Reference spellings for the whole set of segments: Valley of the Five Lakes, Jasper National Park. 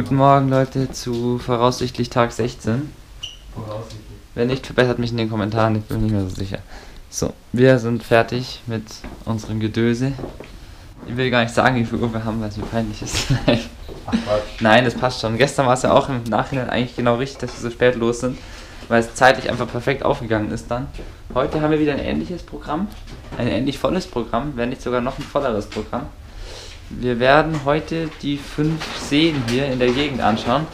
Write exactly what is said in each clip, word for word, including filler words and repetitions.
Guten Morgen, Leute, zu voraussichtlich Tag sechzehn. Voraussichtlich. Wenn nicht, verbessert mich in den Kommentaren, ich bin mir nicht mehr so sicher. So, wir sind fertig mit unserem Gedöse. Ich will gar nicht sagen, wie viel Uhr wir haben, weil es mir peinlich ist. Ach, nein, das passt schon. Gestern war es ja auch im Nachhinein eigentlich genau richtig, dass wir so spät los sind, weil es zeitlich einfach perfekt aufgegangen ist dann. Heute haben wir wieder ein ähnliches Programm, ein ähnlich volles Programm, wenn nicht sogar noch ein volleres Programm. Wir werden heute die fünf Seen hier in der Gegend anschauen.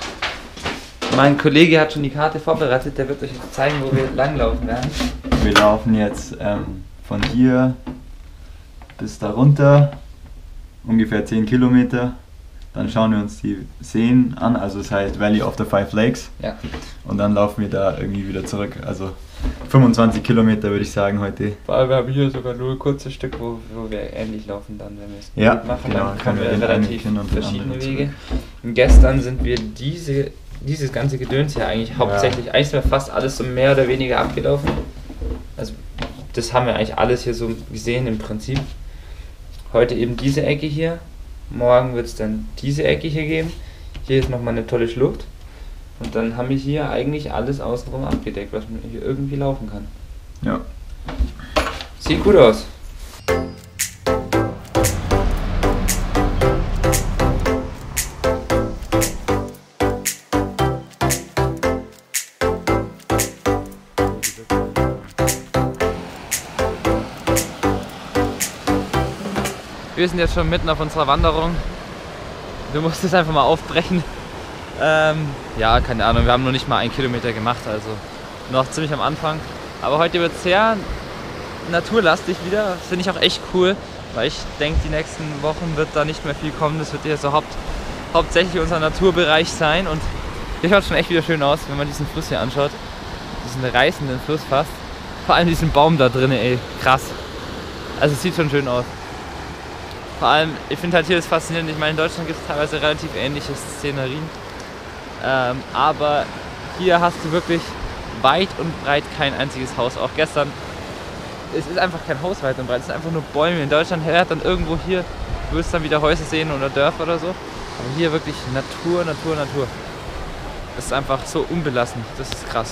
Mein Kollege hat schon die Karte vorbereitet, der wird euch jetzt zeigen, wo wir langlaufen werden. Wir laufen jetzt ähm, von hier bis da runter, ungefähr zehn Kilometer. Dann schauen wir uns die Seen an, also es heißt Valley of the Five Lakes. Ja. Und dann laufen wir da irgendwie wieder zurück. Also fünfundzwanzig Kilometer würde ich sagen heute. Weil wir haben hier sogar nur ein kurzes Stück, wo, wo wir ähnlich laufen, dann wenn wir es ja, gut machen. Genau, dann können wir, wir relativ und verschiedene Wege. Und gestern sind wir diese, dieses ganze Gedöns hier eigentlich hauptsächlich, ja. eigentlich sind wir fast alles so mehr oder weniger abgelaufen. Also das haben wir eigentlich alles hier so gesehen im Prinzip. Heute eben diese Ecke hier. Morgen wird es dann diese Ecke hier geben. Hier ist nochmal eine tolle Schlucht. Und dann haben wir hier eigentlich alles außenrum abgedeckt, was man hier irgendwie laufen kann. Ja. Sieht gut aus. Wir sind jetzt schon mitten auf unserer Wanderung. Du musst es einfach mal aufbrechen. Ähm, ja, keine Ahnung, wir haben noch nicht mal einen Kilometer gemacht, also noch ziemlich am Anfang. Aber heute wird es sehr naturlastig wieder. Finde ich auch echt cool, weil ich denke, die nächsten Wochen wird da nicht mehr viel kommen. Das wird hier so haupt, hauptsächlich unser Naturbereich sein. Und hier schaut es schon echt wieder schön aus, wenn man diesen Fluss hier anschaut. Diesen reißenden Fluss fast. Vor allem diesen Baum da drin, ey, krass. Also es sieht schon schön aus. Vor allem, ich finde halt hier das faszinierend, ich meine, in Deutschland gibt es teilweise relativ ähnliche Szenerien, ähm, aber hier hast du wirklich weit und breit kein einziges Haus, auch gestern, es ist einfach kein Haus weit und breit, es sind einfach nur Bäume, in Deutschland hört dann irgendwo hier, du wirst dann wieder Häuser sehen oder Dörfer oder so, aber hier wirklich Natur, Natur, Natur, das ist einfach so unbelastend, das ist krass.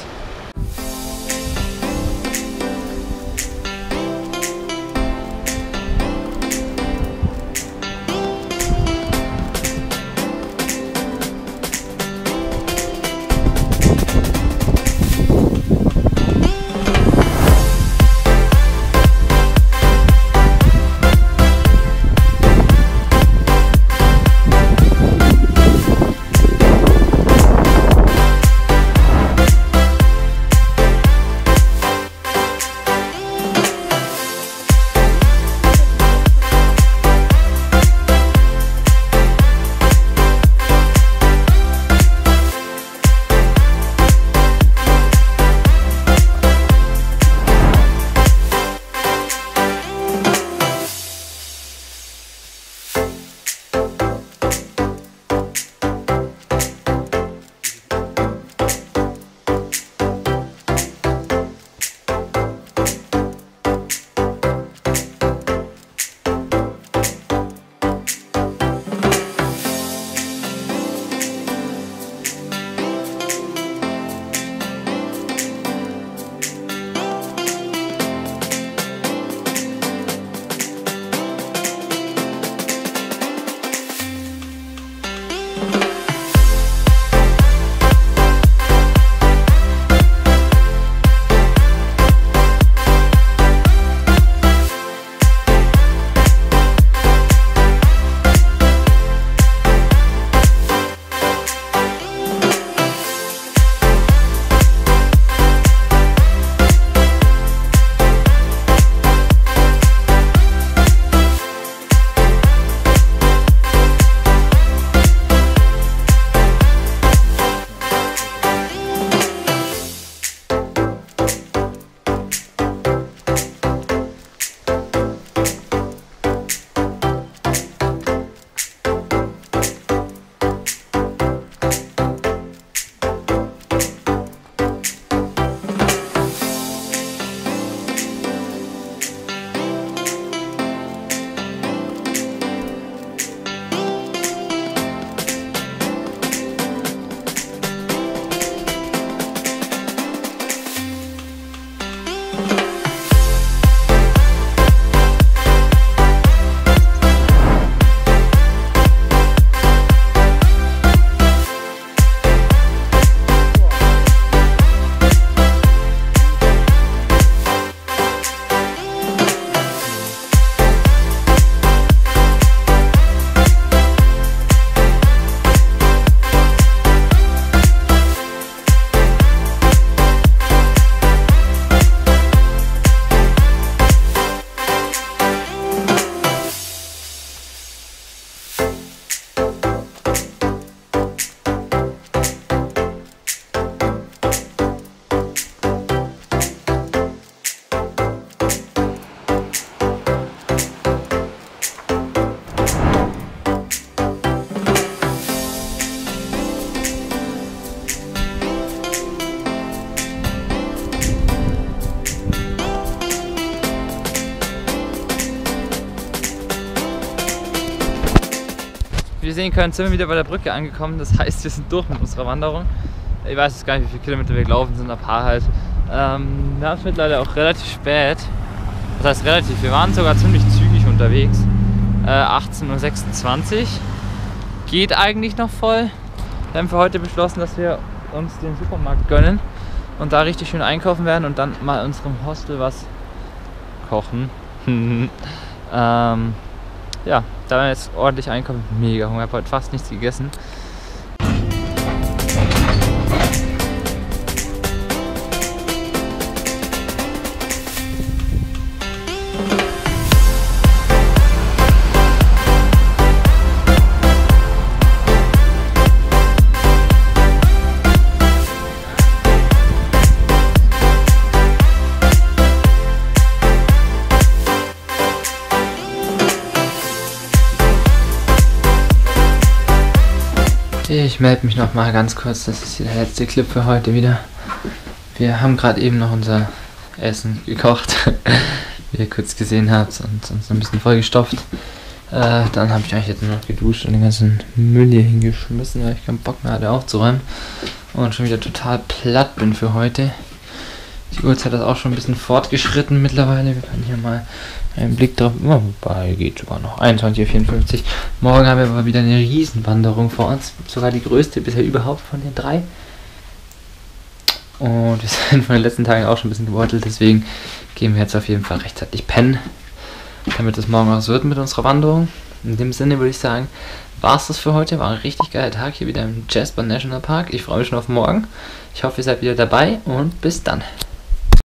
ihr sehen könnt, sind wir wieder bei der Brücke angekommen. Das heißt, wir sind durch mit unserer Wanderung. Ich weiß jetzt gar nicht, wie viele Kilometer wir gelaufen sind, ein paar halt. Ähm, wir haben es mittlerweile auch relativ spät. Das heißt relativ, wir waren sogar ziemlich zügig unterwegs. Äh, achtzehn Uhr sechsundzwanzig. Geht eigentlich noch voll. Wir haben für heute beschlossen, dass wir uns den Supermarkt gönnen und da richtig schön einkaufen werden und dann mal unserem Hostel was kochen. ähm, ja, da werden wir jetzt ordentlich einkaufen. Mega Hunger, ich habe heute fast nichts gegessen. Ich melde mich noch mal ganz kurz, das ist hier der letzte Clip für heute wieder. Wir haben gerade eben noch unser Essen gekocht, wie ihr kurz gesehen habt, und uns ein bisschen vollgestopft. Äh, dann habe ich eigentlich jetzt nur noch geduscht und den ganzen Müll hier hingeschmissen, weil ich keinen Bock mehr hatte aufzuräumen. Und schon wieder total platt bin für heute. Die Uhrzeit ist auch schon ein bisschen fortgeschritten mittlerweile. Wir können hier mal einen Blick drauf. Wobei, geht sogar noch. einundzwanzig Uhr vierundfünfzig. Morgen haben wir aber wieder eine Riesenwanderung vor uns. Sogar die größte bisher überhaupt von den drei. Und wir sind von den letzten Tagen auch schon ein bisschen gebeutelt. Deswegen gehen wir jetzt auf jeden Fall rechtzeitig pennen. Damit es morgen was wird mit unserer Wanderung. In dem Sinne würde ich sagen, war es das für heute. War ein richtig geiler Tag hier wieder im Jasper National Park. Ich freue mich schon auf morgen. Ich hoffe, ihr seid wieder dabei und bis dann.